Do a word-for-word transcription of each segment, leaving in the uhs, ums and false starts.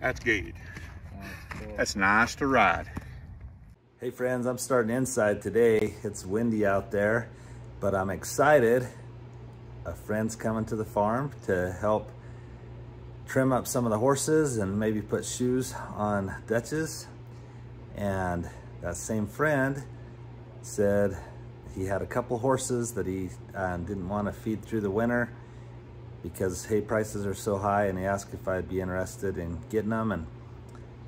That's good. That's cool. That's nice to ride. Hey friends, I'm starting inside today. It's windy out there, but I'm excited. A friend's coming to the farm to help trim up some of the horses and maybe put shoes on Duchess. And that same friend said he had a couple horses that he um, didn't want to feed through the winter because hay prices are so high, and he asked if I'd be interested in getting them. And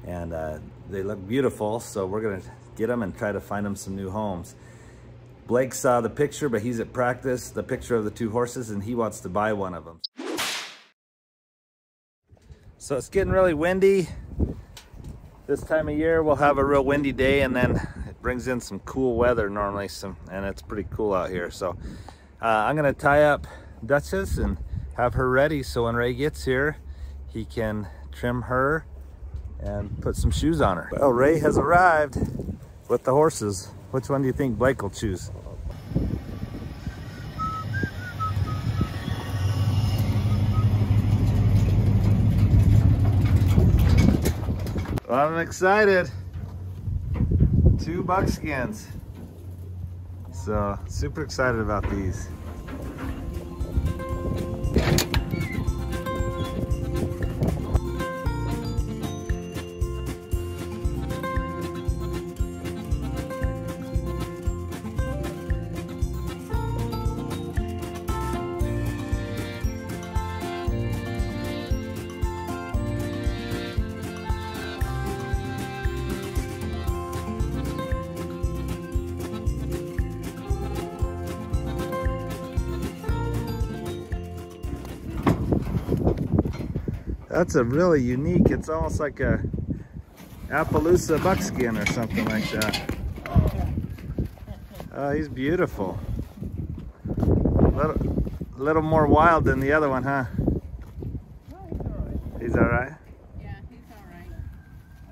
and uh, they look beautiful, so we're gonna get them and try to find them some new homes. Blake saw the picture, but he's at practice, the picture of the two horses, and he wants to buy one of them. So it's getting really windy. This time of year, we'll have a real windy day, and then it brings in some cool weather normally, some, and it's pretty cool out here. So uh, I'm gonna tie up Duchess and have her ready, so when Ray gets here, he can trim her and put some shoes on her. Well, Ray has arrived with the horses. Which one do you think Blake will choose? Well, I'm excited. Two buckskins. So, super excited about these. That's a really unique, it's almost like a Appaloosa buckskin or something like that. Oh, he's beautiful. A little, a little more wild than the other one, huh? He's all right? Yeah, he's all right.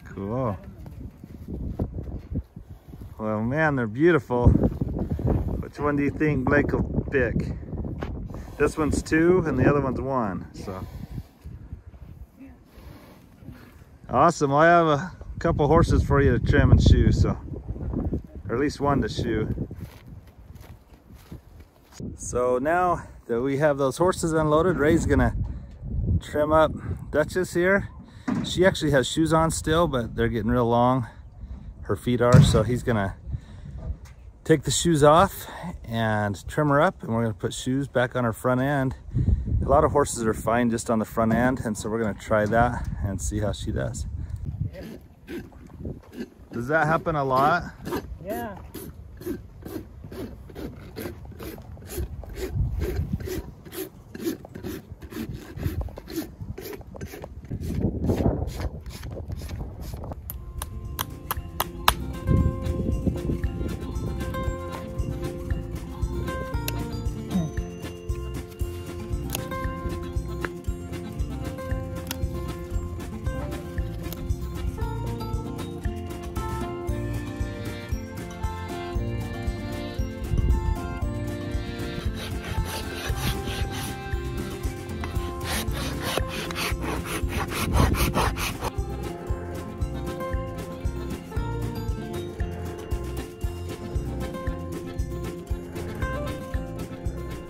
Cool. Well, man, they're beautiful. Which one do you think Blake will pick? This one's two and the other one's one, so. Awesome, I have a couple horses for you to trim and shoe, so, or at least one to shoe. So now that we have those horses unloaded, Ray's gonna trim up Duchess here. She actually has shoes on still, but they're getting real long. Her feet are, so he's gonna take the shoes off and trim her up, and we're gonna put shoes back on her front end. A lot of horses are fine just on the front end, and so we're gonna try that and see how she does. Does that happen a lot? Yeah.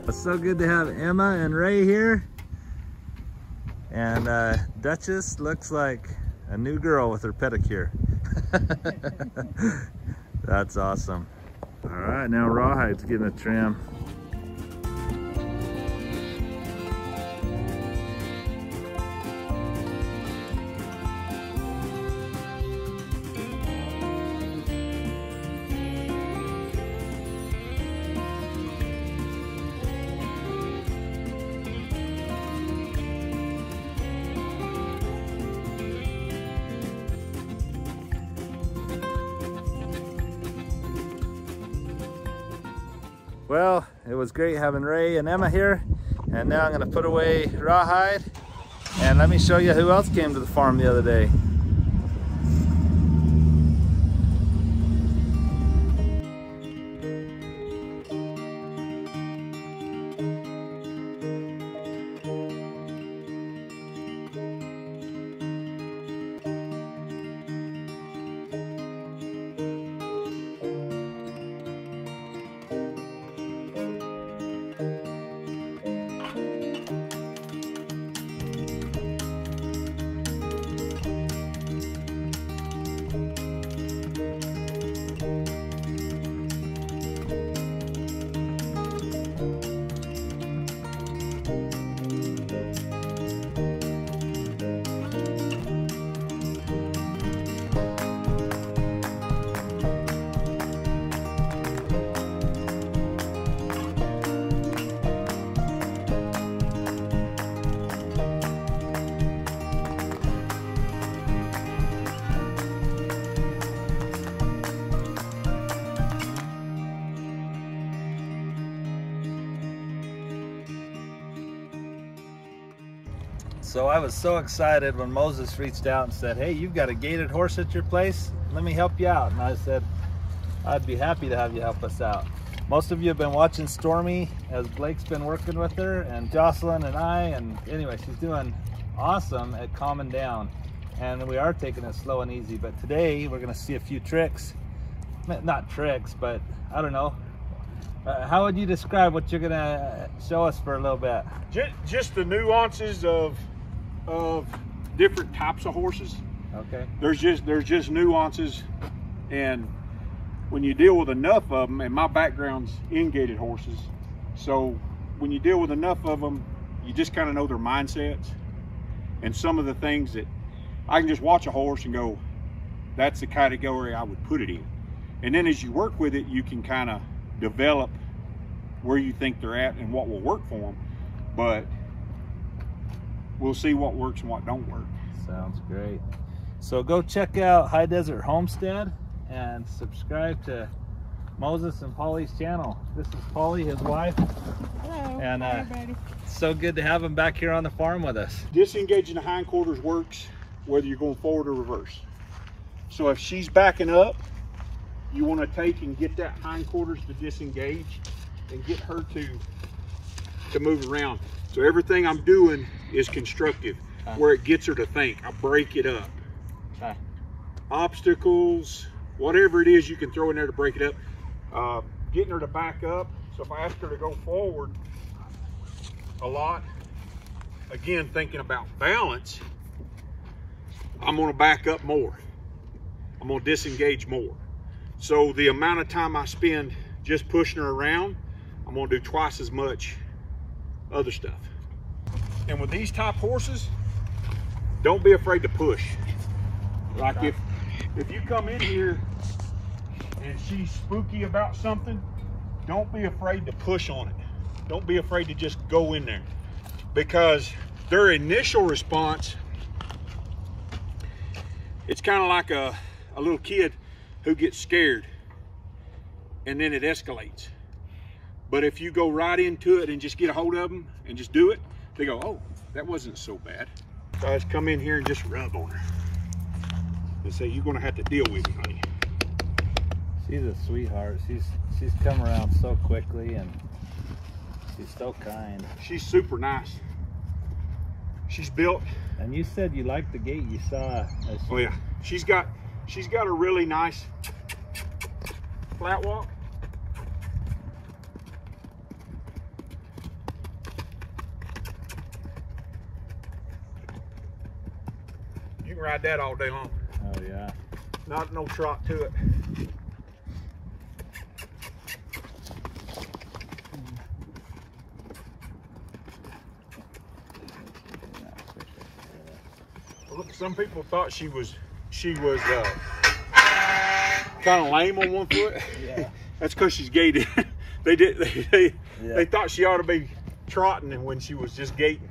It's so good to have Emma and Ray here. And uh, Duchess looks like a new girl with her pedicure. That's awesome. All right, now Rawhide's getting a trim. Well, it was great having Ray and Emma here, and now I'm gonna put away Rawhide, and let me show you who else came to the farm the other day. So I was so excited when Moses reached out and said, hey, you've got a gated horse at your place? Let me help you out. And I said, I'd be happy to have you help us out. Most of you have been watching Stormy as Blake's been working with her, and Jocelyn and I, and anyway, she's doing awesome at calming down. And we are taking it slow and easy, but today we're gonna see a few tricks. Not tricks, but I don't know. Uh, how would you describe what you're gonna show us for a little bit? Just, just the nuances of, of different types of horses. Okay. There's just, there's just nuances, and when you deal with enough of them, and my background's in gated horses, so when you deal with enough of them, you just kind of know their mindsets. And some of the things that I can just watch a horse and go, that's the category I would put it in. And then as you work with it, you can kind of develop where you think they're at and what will work for them. But we'll see what works and what don't work. Sounds great. So go check out High Desert Homestead and subscribe to Moses and Polly's channel. This is Polly, his wife. Hello, and uh, everybody. It's so good to have him back here on the farm with us. Disengaging the hindquarters works whether you're going forward or reverse. So if she's backing up, you want to take and get that hindquarters to disengage and get her to to move around. So everything I'm doing is constructive, uh, where it gets her to think. I break it up. Uh, Obstacles, whatever it is you can throw in there to break it up. Uh, getting her to back up. So if I ask her to go forward a lot, again, thinking about balance, I'm gonna back up more. I'm gonna disengage more. So the amount of time I spend just pushing her around, I'm gonna do twice as much other stuff. And with these type horses, don't be afraid to push. Like if, if you come in here and she's spooky about something, don't be afraid to push on it. Don't be afraid to just go in there, because their initial response, it's kind of like a, a little kid who gets scared and then it escalates. But if you go right into it and just get a hold of them and just do it, they go, oh, that wasn't so bad. So I just come in here and just rub on her and say, you're gonna have to deal with it, honey. She's a sweetheart. She's she's come around so quickly, and she's so kind. She's super nice. She's built. And you said you liked the gait you saw. She... Oh yeah, she's got she's got a really nice flat walk. You can ride that all day long. Oh yeah. Not no trot to it. Some people thought she was she was uh, kind of lame on one foot. Yeah. That's because she's gated. they did they they, yeah. They thought she ought to be trotting when she was just gating.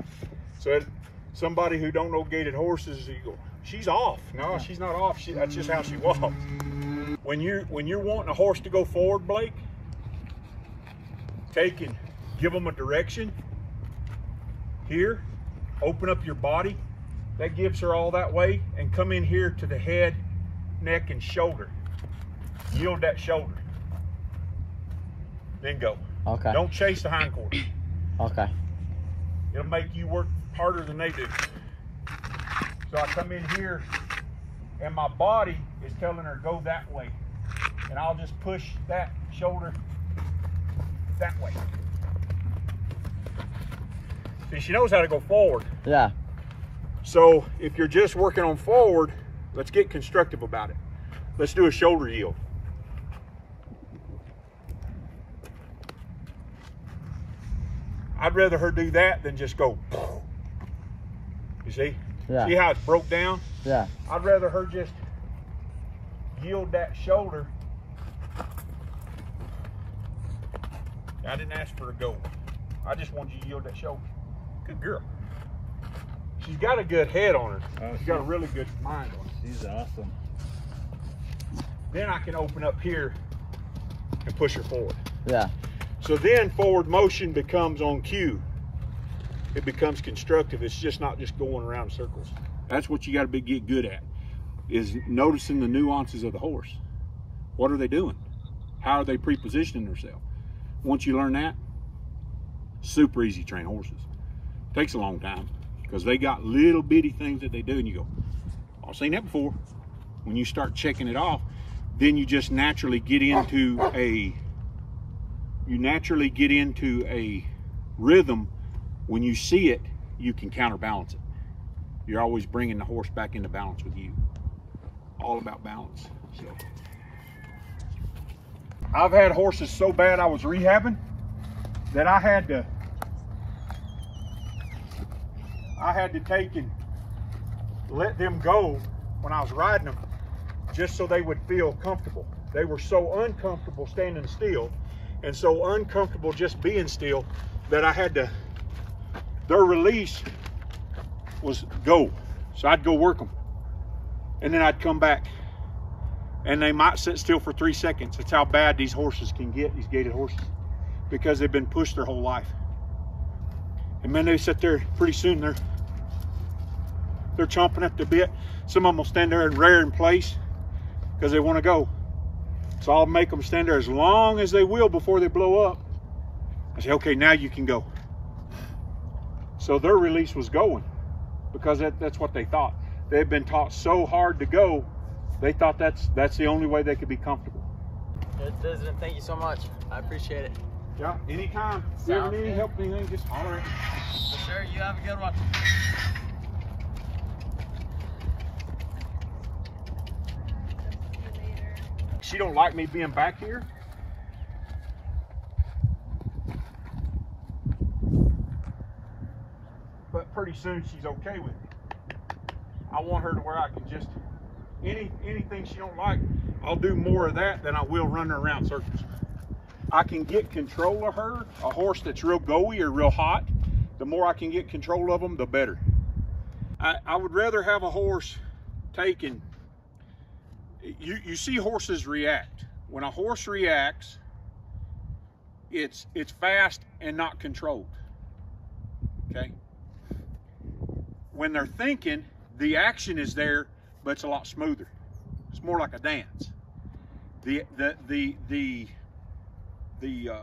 So it, somebody who don't know gated horses, you go, she's off. No, she's not off. She, that's just how she walks. When you when you're wanting a horse to go forward, Blake, take and give them a direction. Here, open up your body. That gives her all that way, and come in here to the head, neck, and shoulder. Yield that shoulder. Then go. Okay. Don't chase the hindquarters. Okay. It'll make you work harder than they do. So I come in here, and my body is telling her go that way. And I'll just push that shoulder that way. See, she knows how to go forward. Yeah. So if you're just working on forward, let's get constructive about it. Let's do a shoulder yield. I'd rather her do that than just go, you see? Yeah. See how it's broke down? Yeah. I'd rather her just yield that shoulder. I didn't ask for a goal. I just want you to yield that shoulder. Good girl. She's got a good head on her. Oh, she's she, got a really good mind on her. She's awesome. Then I can open up here and push her forward. Yeah. So then forward motion becomes on cue. it becomes constructive. It's just not just going around in circles. That's what you got to be get good at, is noticing the nuances of the horse. What are they doing? How are they pre-positioning themselves? Once you learn that, super easy to train horses. Takes a long time because they got little bitty things that they do, and you go, I've seen that before. When you start checking it off, then you just naturally get into a you naturally get into a rhythm. When you see it, you can counterbalance it. You're always bringing the horse back into balance with you. All about balance. So I've had horses so bad I was rehabbing that I had to I had to take and let them go when I was riding them, just so they would feel comfortable. They were so uncomfortable standing still and so uncomfortable just being still that I had to, their release was go. So I'd go work them and then I'd come back and they might sit still for three seconds. That's how bad these horses can get, these gated horses, because they've been pushed their whole life. And then they sit there, pretty soon they're, they're chomping at the bit. Some of them will stand there and rear in place because they want to go. So I'll make them stand there as long as they will before they blow up. I say, okay, now you can go. So their release was going, because that, that's what they thought. They've been taught so hard to go, they thought that's that's the only way they could be comfortable. It doesn't. Thank you so much. I appreciate it. Yeah, anytime. If you ever need any help, anything, just holler it. Sure, you have a good one. She don't like me being back here. But pretty soon she's okay with it. I want her to where I can just, any anything she don't like, I'll do more of that than I will run her around circles. I can get control of her. A horse that's real goey or real hot, the more I can get control of them, the better. I, I would rather have a horse taken. You, you see horses react. When a horse reacts, it's, it's fast and not controlled, okay? When they're thinking, the action is there, but it's a lot smoother. It's more like a dance. The the the the the uh,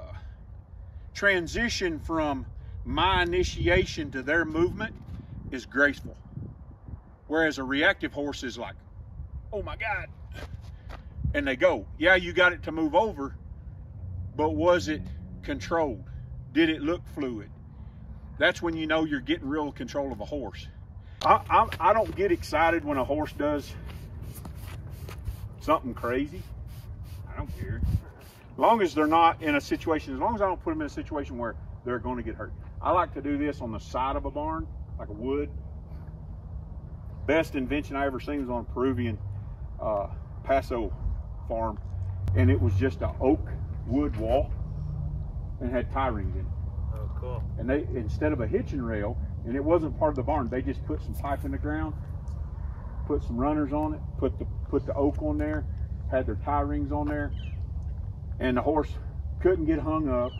transition from my initiation to their movement is graceful, whereas a reactive horse is like, "Oh my God," and they go. Yeah, you got it to move over, but was it controlled? Did it look fluid? That's when you know you're getting real control of a horse. I, I, I don't get excited when a horse does something crazy. I don't care. As long as they're not in a situation, as long as I don't put them in a situation where they're going to get hurt. I like to do this on the side of a barn, like a wood. Best invention I ever seen was on a Peruvian uh, Paso farm. And it was just an oak wood wall and had tie rings in it. Oh, cool. And they, instead of a hitching rail, and it wasn't part of the barn, they just put some pipe in the ground, put some runners on it, put the put the oak on there, had their tie rings on there, and the horse couldn't get hung up.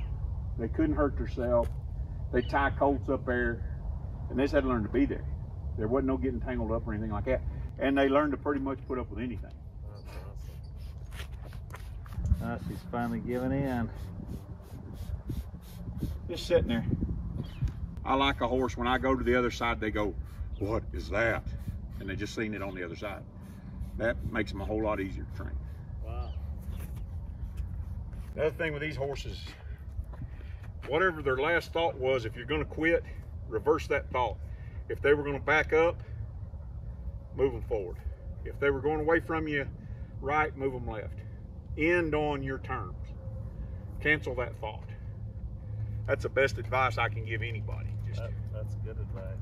They couldn't hurt themselves. They tie colts up there, and they just had to learn to be there. There wasn't no getting tangled up or anything like that, and they learned to pretty much put up with anything. That's awesome. Now she's finally giving in. Just sitting there. I like a horse, when I go to the other side, they go, what is that? And they just seen it on the other side. That makes them a whole lot easier to train. Wow. The other thing with these horses, whatever their last thought was, if you're gonna quit, reverse that thought. If they were gonna back up, move them forward. If they were going away from you, right, move them left. End on your terms. Cancel that thought. That's the best advice I can give anybody. Just that, that's good advice.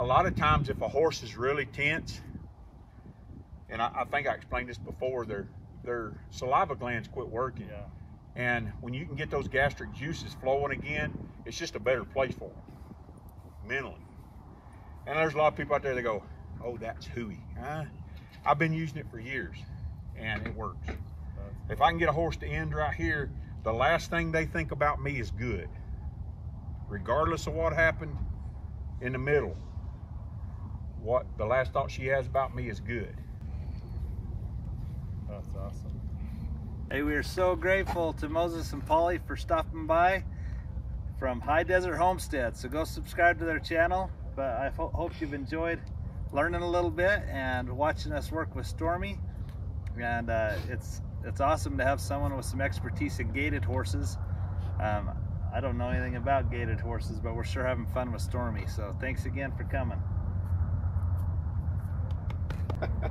A lot of times if a horse is really tense, and I, I think I explained this before, their, their saliva glands quit working. Yeah. And when you can get those gastric juices flowing again, it's just a better place for them, mentally. And there's a lot of people out there that go, oh, that's hooey. Huh? I've been using it for years, and it works. That's if I can get a horse to end right here, the last thing they think about me is good. Regardless of what happened, in the middle. What the last thought she has about me is good. That's awesome. Hey, we are so grateful to Moses and Polly for stopping by from High Desert Homestead. So go subscribe to their channel. But I ho hope you've enjoyed learning a little bit and watching us work with Stormy. And uh, it's it's awesome to have someone with some expertise in gated horses. Um, I don't know anything about gated horses, but we're sure having fun with Stormy. So thanks again for coming.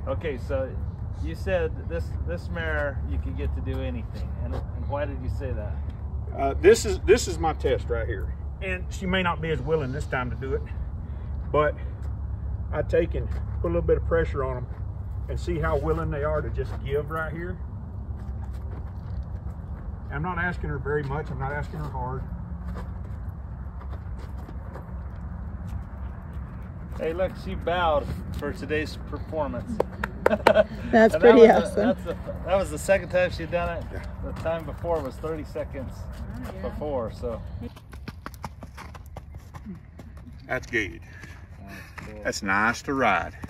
Okay, so you said this this mare you could get to do anything, and, and why did you say that? Uh, this is this is my test right here, and she may not be as willing this time to do it, but I take and put a little bit of pressure on them and see how willing they are to just give right here. I'm not asking her very much. I'm not asking her hard. Hey, look, she bowed for today's performance. That's pretty that awesome. A, that's a, that was the second time she'd done it. The time before was thirty seconds oh, yeah. before, so. That's good. That's, cool. That's nice to ride.